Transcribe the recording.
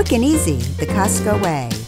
Quick and easy, the Costco way.